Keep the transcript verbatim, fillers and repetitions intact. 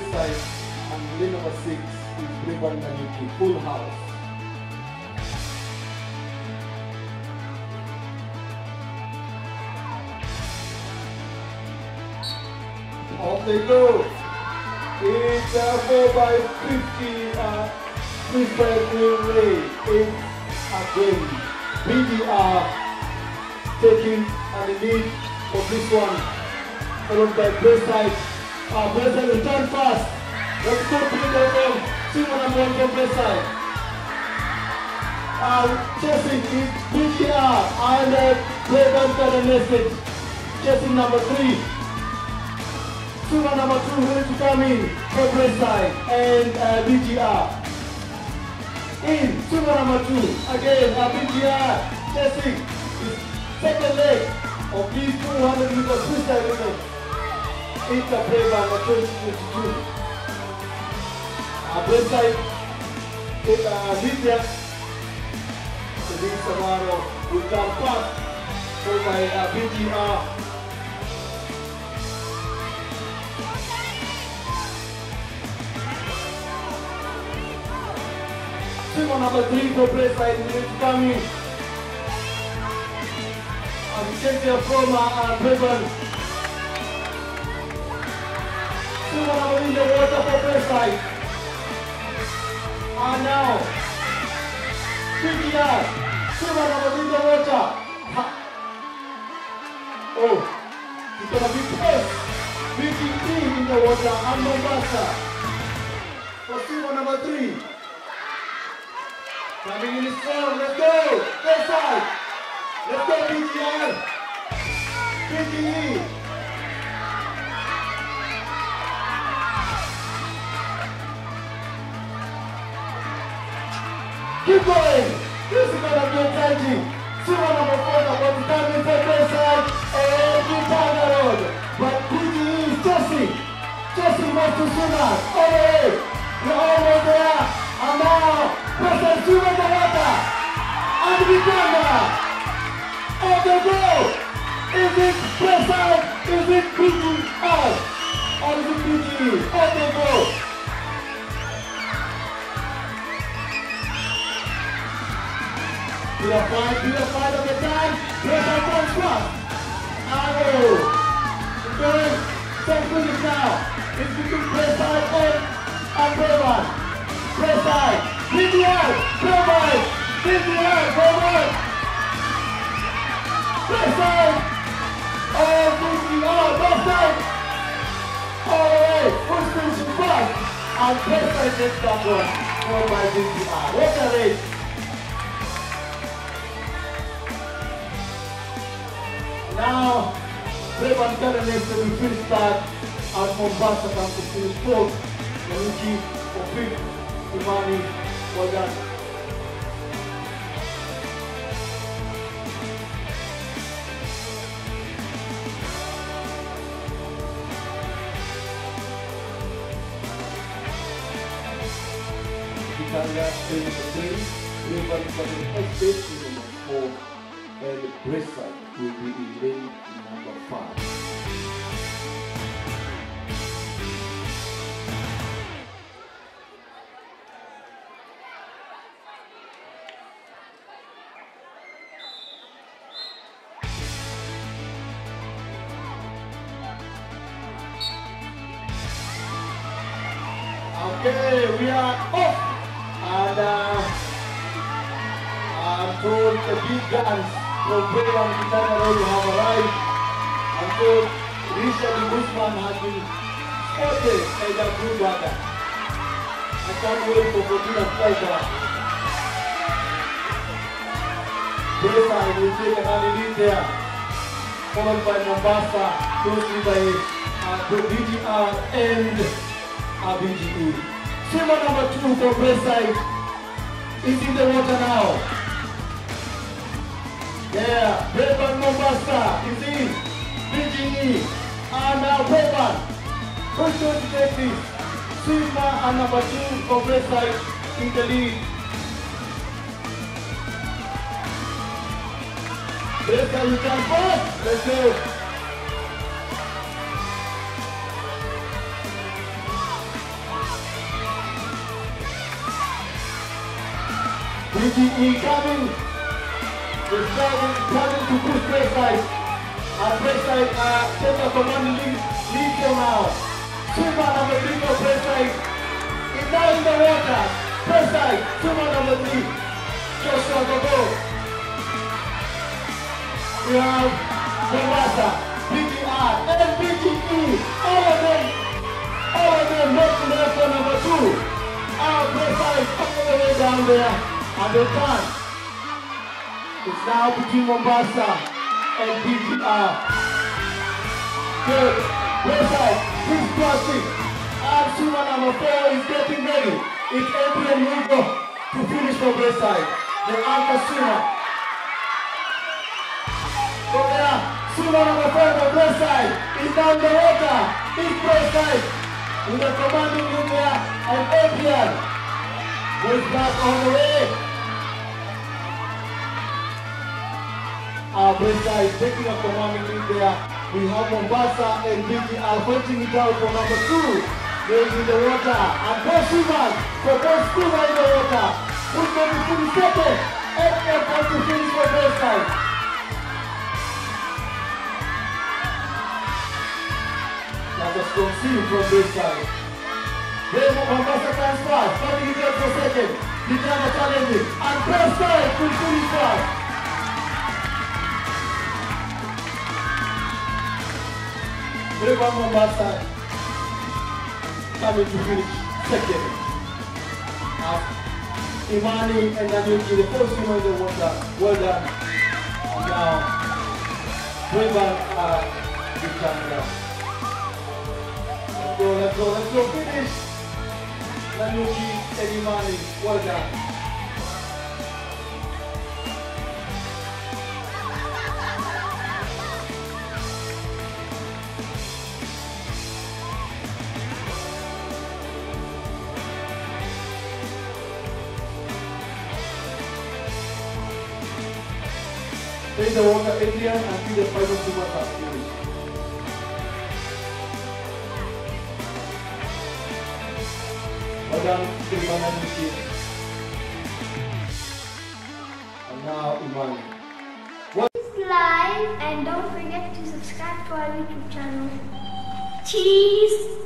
this side, and lane number six is three one nine eight, full house. Off they go. It's a four by fifty uh, three-side relay. It's again B D R taking an lead for this one, followed by Braeside. Uh, Braeside will turn fast. Let's go to the goal. Two one and one for Braeside. And chasing is B G R and uh, Braeside got a message. Chasing number three. Sura number two will to come in for Braeside and uh, B G R. In Sura number two, again uh, B G R chasing the second leg of these two hundred meter freestyle women. It's a Braeside number twenty twenty-two. Uh, Braeside is a uh, leader. So this Samaro will come past for my uh, B G R. Number three for Braeside is coming. And check their former uh, Braeside. Number in the water for Braeside. And now, P T R. Number in the water. Ha. Oh, it's gonna be close. B G D in the water and Mombasa. For Simon number three. Coming in strong, let's go! Braeside! Let's go, P G R! P G E! Keep going! This is gonna be exciting! Super number four, about the time for Braeside and keep down the road! But P G E is chasing! Chasing wants to swim us! Oh, hey! We're almost there! And now! Braeside two on the water, and we on the goal. Is it Braeside? Is it P G R? Or is it P G E? On the goal. We are five, we are five at the time. Braeside comes first. Oh, going second minutes now. It's between Braeside and Braeside. Braeside. B G R, Braeside, B G R, Braeside, Braeside, oh B G R, Braeside, alright, full speed to first, and Braeside gets that one, followed by B G R, what a race! Now, Braeside candidates will finish third, and Mombasa comes to finish fourth, Maruki for fifth, Imani. Well done. Italia three to three, River for the first base is number four, and Braeside will be in lane number five. Okay, we are off, and uh, I'm told the big guns from Braeside and Kitana Road have arrived. I'm told Richard Guzman has been spotted as a good brother. I can't wait for Fortuna Striker. Braeside will take another lead there, followed by Mombasa, closely by uh, B G R and B G D. Swimmer number two for Braeside is in the water now. Yeah, Braeside Mombasa is in B G E, and now Braeside. Who's going to take this? Swimmer and number two for Braeside in the lead. Braeside, you can first. Let's go. B G E coming. The driving coming to push Braeside. And Braeside are taking a command lead them now. Tuma number three for Braeside. It's now in the water. Braeside, Tuma number three. Just on the goal. We have the water, P T R, and P G E. All of them, all of them make the left for number two. Our Braeside all the way down there. And the time is now between Mombasa and B G R. The Braeside is crossing. And Suma number four is getting ready. It's entering Lugo to finish for Braeside. The Alpha Suma. So there, Suma number four for Braeside is down the water. It's Braeside with the commanding Lugia and Adrian. We're back on the way. Our Braeside is taking up the moment in there. We have Mombasa and B G R fighting it out for number two. They're in the water. And both Sumas, for both Sumas in the water. Who's going to finish second? F F has to finish for Braeside. That was concealed from Braeside. Then Mombasa comes fast, fighting it out for second. Nijana challenging. And Braeside will finish fast. River Mombasa coming to finish second. Uh, Imani and Nanuki, the first one in the water. Well done. Now, River are becoming down. Let's go, let's go, let's go. Finish. Nanuki and Imani, well done. Take the water India and see the fight of Super Cup. Well done, Imani. And now Imani. Please like and don't forget to subscribe to our YouTube channel. Cheese!